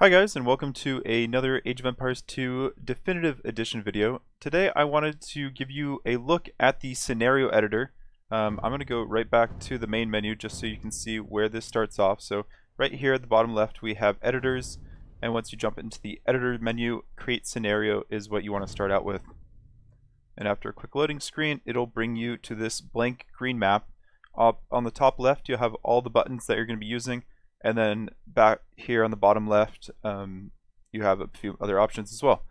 Hi guys, and welcome to another Age of Empires 2 Definitive Edition video. Today I wanted to give you a look at the Scenario Editor. I'm going to go right back to the main menu just so you can see where this starts off. So right here at the bottom left we have Editors, and once you jump into the Editor menu, Create Scenario is what you want to start out with. And after a quick loading screen, it'll bring you to this blank green map. Up on the top left you'll have all the buttons that you're going to be using. And then back here on the bottom left, you have a few other options as well.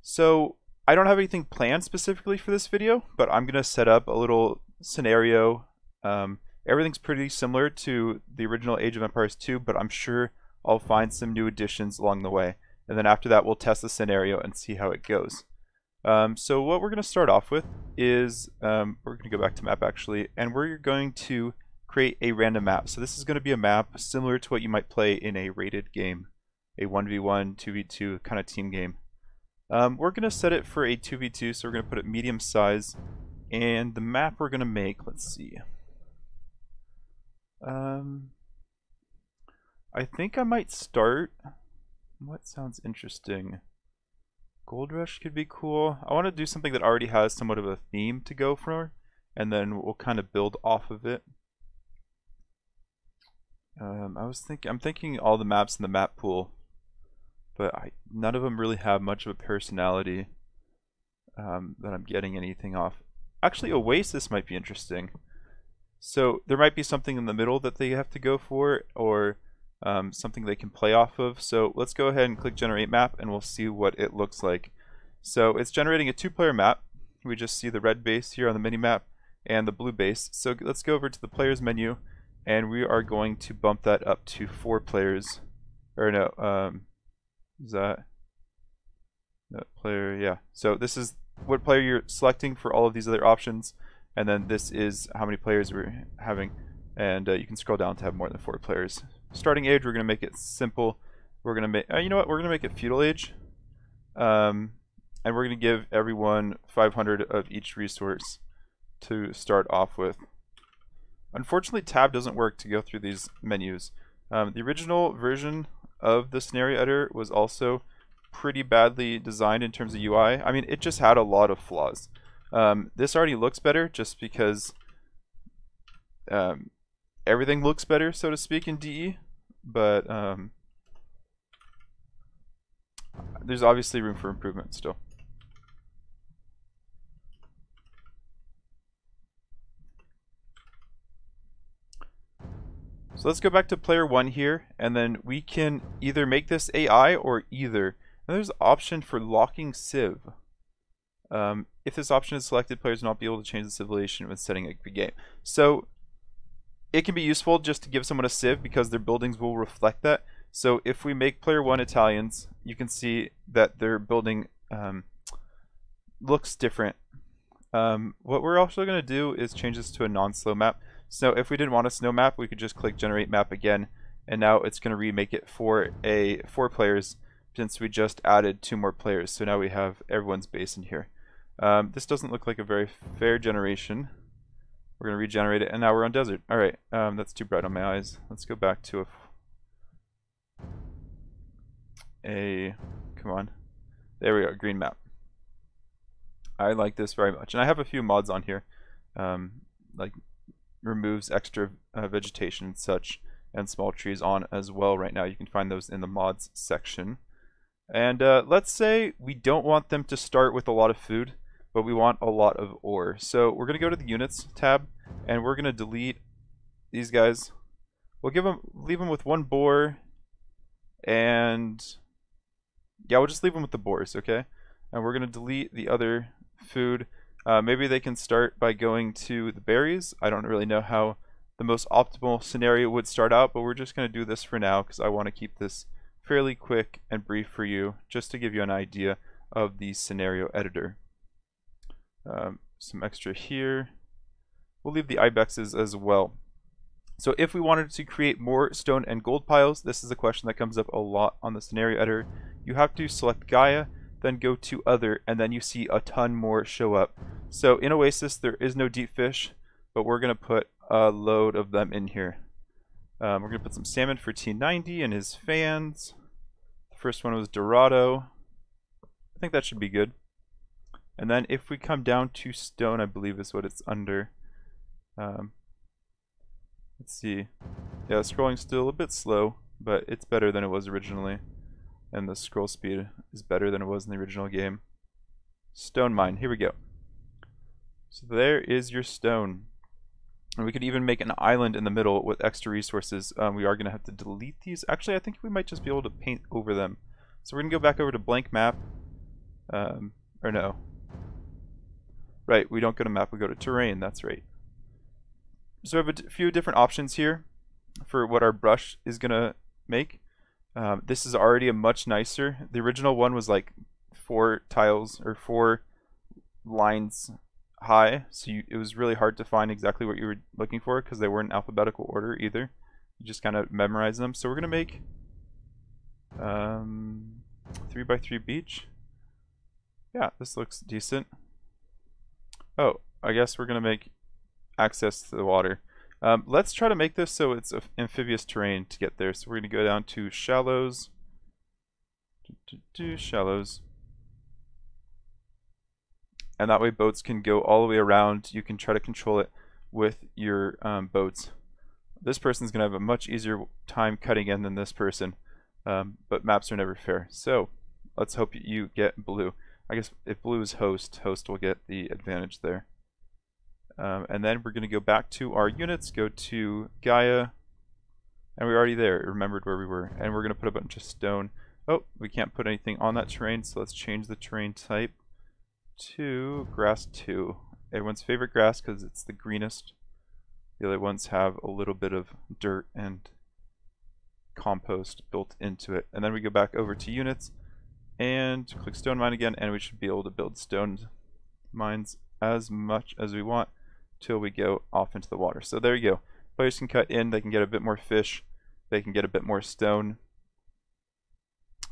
So I don't have anything planned specifically for this video, but I'm going to set up a little scenario. Everything's pretty similar to the original Age of Empires 2, but I'm sure I'll find some new additions along the way. And then after that, we'll test the scenario and see how it goes. So what we're going to start off with is, we're going to go back to map actually, and we're going to create a random map. So this is going to be a map similar to what you might play in a rated game, a 1v1, 2v2 kind of team game. We're going to set it for a 2v2, so we're going to put it medium size. And the map we're going to make, let's see. I think I might start, what sounds interesting? Gold Rush could be cool. I want to do something that already has somewhat of a theme to go for, and then we'll kind of build off of it. I'm thinking all the maps in the map pool, but none of them really have much of a personality that I'm getting anything off. Actually, Oasis might be interesting. So there might be something in the middle that they have to go for, or something they can play off of. So let's go ahead and click Generate Map, and we'll see what it looks like. So it's generating a two-player map. We just see the red base here on the mini-map and the blue base. So let's go over to the Players menu. And we are going to bump that up to 4 players, or no, is that player, yeah. So this is what player you're selecting for all of these other options, and then this is how many players we're having, and you can scroll down to have more than 4 players. Starting age, we're gonna make it simple. We're gonna make, you know what, we're gonna make it feudal age, and we're gonna give everyone 500 of each resource to start off with. Unfortunately, tab doesn't work to go through these menus. The original version of the scenario editor was also pretty badly designed in terms of UI. I mean, it just had a lot of flaws. This already looks better just because everything looks better, so to speak, in DE, but there's obviously room for improvement still. So let's go back to player 1 here, and then we can either make this AI or either. And there's an option for locking civ. If this option is selected, players will not be able to change the civilization when setting a game. So it can be useful just to give someone a civ because their buildings will reflect that. So if we make player 1 Italians, you can see that their building looks different. What we're also going to do is change this to a non-slow map. So if we didn't want a snow map, we could just click Generate Map again, and now it's going to remake it for a 4 players since we just added 2 more players. So now we have everyone's base in here. This doesn't look like a very fair generation. We're going to regenerate it, and now we're on desert. All right, that's too bright on my eyes. Let's go back to a come on. There we go, green map. I like this very much, and I have a few mods on here, like removes extra vegetation and such, and small trees on as well right now. You can find those in the mods section. And let's say we don't want them to start with a lot of food, but we want a lot of ore. So we're going to go to the units tab, and we're going to delete these guys. We'll leave them with 1 boar, and yeah, we'll just leave them with the boars, okay? And we're going to delete the other food. Maybe they can start by going to the berries. I don't really know how the most optimal scenario would start out, but we're just going to do this for now because I want to keep this fairly quick and brief for you, just to give you an idea of the scenario editor. Some extra here. We'll leave the ibexes as well. So if we wanted to create more stone and gold piles, this is a question that comes up a lot on the scenario editor. You have to select Gaia, then go to other, and then you see a ton more show up. So in Oasis there is no deep fish, but we're gonna put a load of them in here. We're gonna put some salmon for T90 and his fans. The first one was Dorado. I think that should be good. And then if we come down to stone, I believe is what it's under. Let's see. Yeah, scrolling's still a bit slow, but it's better than it was originally. And the scroll speed is better than it was in the original game. Stone mine, here we go. So there is your stone. And we could even make an island in the middle with extra resources. We are going to have to delete these. Actually, I think we might just be able to paint over them. So we're going to go back over to blank map. Or no. Right, we don't go to map, we go to terrain, that's right. So we have a few different options here for what our brush is going to make. This is already a much nicer. The original one was like 4 tiles or 4 lines high, so it was really hard to find exactly what you were looking for because they weren't in alphabetical order either. You just kind of memorize them. So we're going to make 3x3 beach. Yeah, this looks decent. Oh, I guess we're going to make access to the water. Let's try to make this so it's amphibious terrain to get there. So we're going to go down to shallows. Shallows. And that way boats can go all the way around. You can try to control it with your boats. This person's going to have a much easier time cutting in than this person. But maps are never fair. So let's hope you get blue. I guess if blue is host, host will get the advantage there. And then we're going to go back to our units, go to Gaia, and we're already there, remembered where we were, and we're going to put a bunch of stone. Oh, we can't put anything on that terrain, so let's change the terrain type to grass 2. Everyone's favorite grass because it's the greenest. The other ones have a little bit of dirt and compost built into it. And then we go back over to units and click stone mine again, and we should be able to build stone mines as much as we want till we go off into the water. So there you go. Players can cut in, they can get a bit more fish, they can get a bit more stone.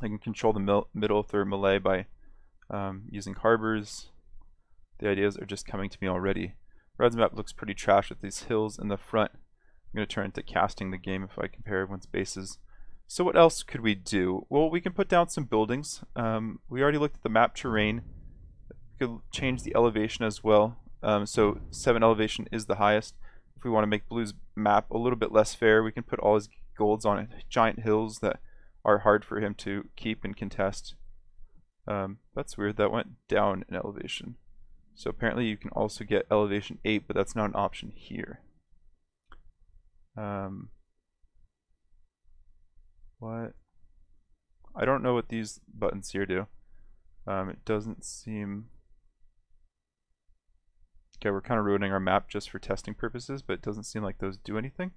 They can control the middle through melee by using harbors. The ideas are just coming to me already. Red's map looks pretty trash with these hills in the front. I'm going to turn it to casting the game if I compare everyone's bases. So what else could we do? Well, we can put down some buildings. We already looked at the map terrain. We could change the elevation as well. So 7 elevation is the highest. If we want to make Blue's map a little bit less fair, we can put all his golds on giant hills that are hard for him to keep and contest. That's weird, that went down in elevation. So apparently you can also get elevation 8, but that's not an option here. What? I don't know what these buttons here do. It doesn't seem... Okay, we're kind of ruining our map just for testing purposes, but it doesn't seem like those do anything.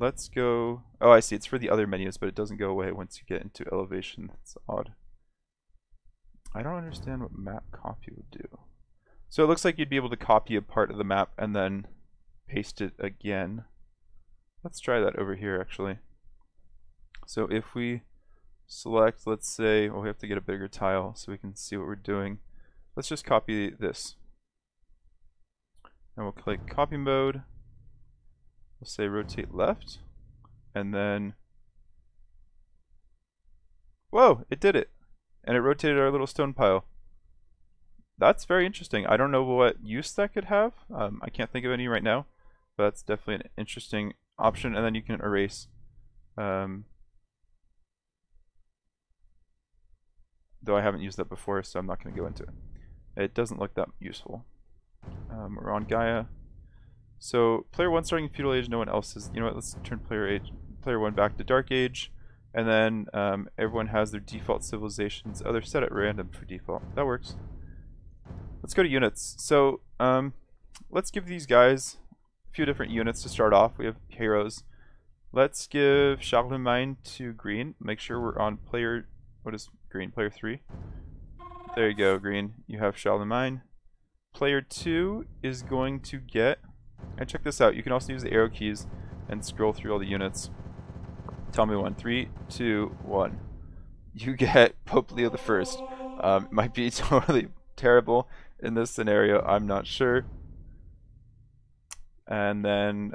Let's go... Oh, I see. It's for the other menus, but it doesn't go away once you get into elevation. That's odd. I don't understand what map copy would do. So it looks like you'd be able to copy a part of the map and then paste it again. Let's try that over here, actually. So if we select, let's say, well, we have to get a bigger tile so we can see what we're doing. Let's just copy this. And we'll click copy mode. We'll say rotate left. And then, whoa, it did it. And it rotated our little stone pile. That's very interesting. I don't know what use that could have. I can't think of any right now, but that's definitely an interesting option. And then you can erase though I haven't used that before, so I'm not going to go into it. It doesn't look that useful. We're on Gaia. So player 1 starting in Feudal Age, no one else is. You know what, let's turn player 1 back to Dark Age, and then everyone has their default civilizations. Oh, they're set at random for default. That works. Let's go to units. So let's give these guys a few different units to start off. We have heroes. Let's give Charlemagne to green. Make sure we're on player... What is green? Player 3. There you go, green. You have Charlemagne. Player 2 is going to get... And check this out. You can also use the arrow keys and scroll through all the units. Tell me one. 3, 2, 1. You get Pope Leo the First. It might be totally terrible in this scenario. I'm not sure. And then...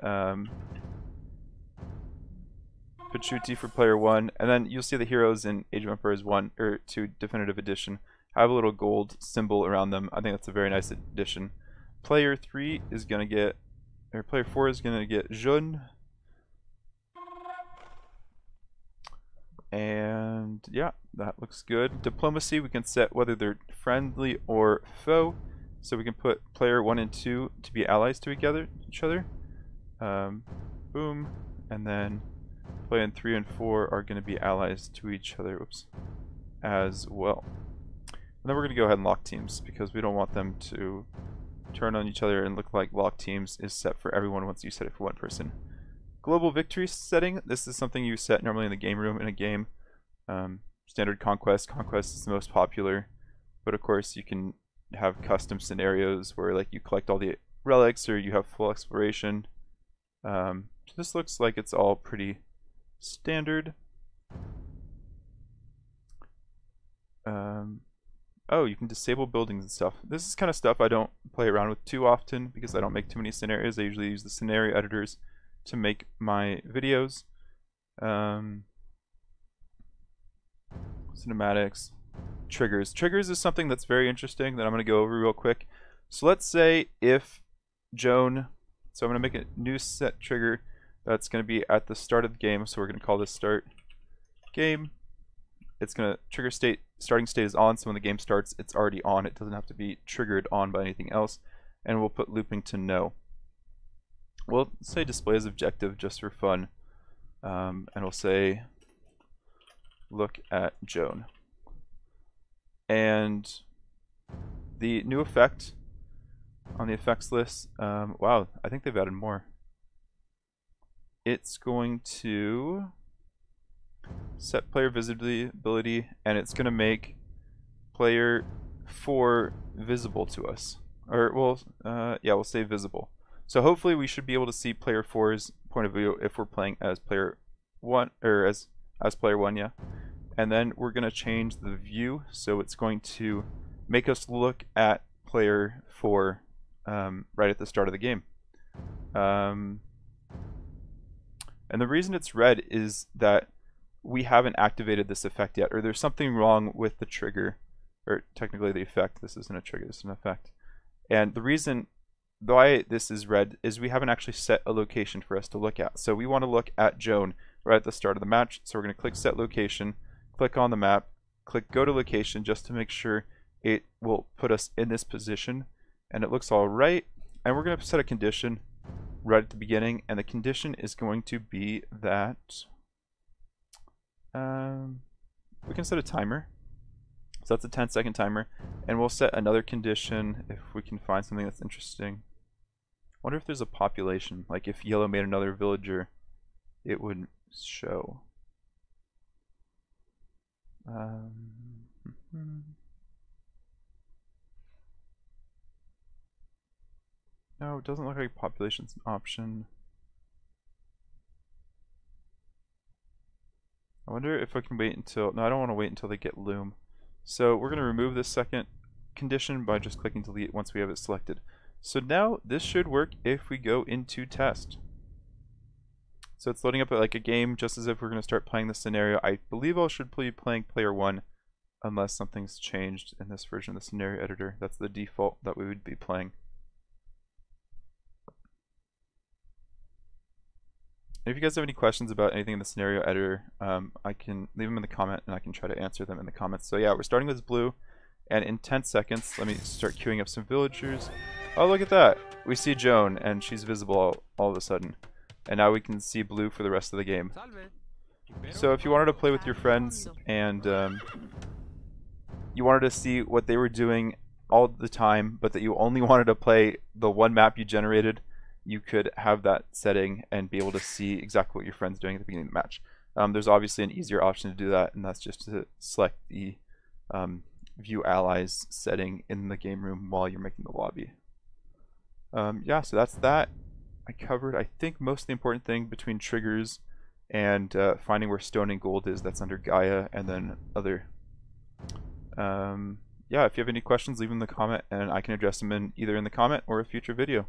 Pachuti for player 1, and then you'll see the heroes in Age of Empires 1 or 2 Definitive Edition have a little gold symbol around them. I think that's a very nice addition. Player 3 is going to get, or player 4 is going to get Joan. And yeah, that looks good. Diplomacy, we can set whether they're friendly or foe. So we can put player 1 and 2 to be allies to each other. Boom. And then player 3 and 4 are going to be allies to each other as well. And then we're going to go ahead and lock teams, because we don't want them to turn on each other and look like lock teams is set for everyone once you set it for one person. Global victory setting. This is something you set normally in the game room in a game. Standard conquest. Conquest is the most popular, but of course you can have custom scenarios where like you collect all the relics or you have full exploration. So this looks like it's all pretty standard. Oh, you can disable buildings and stuff. This is kind of stuff I don't play around with too often because I don't make too many scenarios. I usually use the scenario editors to make my videos. Cinematics, triggers. Triggers is something that's very interesting that I'm gonna go over real quick. So let's say if Joan, so I'm gonna make a new set trigger that's gonna be at the start of the game. So we're gonna call this start game. It's gonna trigger state, starting state is on. So when the game starts, it's already on. It doesn't have to be triggered on by anything else. And we'll put looping to no. We'll say display as objective just for fun, and we'll say look at Joan. And the new effect on the effects list, wow, I think they've added more. It's going to set player visibility, and it's going to make player 4 visible to us. Or, well, yeah, we'll say visible. So hopefully we should be able to see player 4's point of view if we're playing as player 1, or as player 1, yeah. And then we're going to change the view, so it's going to make us look at player 4 right at the start of the game. And the reason it's red is that we haven't activated this effect yet, or there's something wrong with the trigger, or technically the effect. This isn't a trigger, this is an effect. And the reason why this is red is we haven't actually set a location for us to look at. So we want to look at Joan right at the start of the match. So we're going to click set location, click on the map, click go to location just to make sure it will put us in this position. And it looks all right. And we're going to set a condition right at the beginning. And the condition is going to be that we can set a timer. So that's a 10-second timer, and we'll set another condition if we can find something that's interesting. I wonder if there's a population, like if yellow made another villager, it would show. No, it doesn't look like population's an option. I wonder if I can wait until, no, I don't want to wait until they get Loom. So we're going to remove this second condition by just clicking delete once we have it selected. So now this should work if we go into test. So it's loading up like a game just as if we're going to start playing the scenario. I believe I should be playing player 1 unless something's changed in this version of the scenario editor. That's the default that we would be playing. And if you guys have any questions about anything in the scenario editor, I can leave them in the comment and I can try to answer them in the comments. So yeah, we're starting with blue, and in 10 seconds, let me start queuing up some villagers. Oh, look at that. We see Joan, and she's visible all of a sudden. And now we can see blue for the rest of the game. So if you wanted to play with your friends and you wanted to see what they were doing all the time, but that you only wanted to play the one map you generated, you could have that setting and be able to see exactly what your friend's doing at the beginning of the match. There's obviously an easier option to do that, and that's just to select the view allies setting in the game room while you're making the lobby. Yeah, so that's that. I covered, I think, most of the important thing between triggers and finding where stone and gold is. That's under Gaia and then other. Yeah, if you have any questions, leave them in the comment, and I can address them in either in the comment or a future video.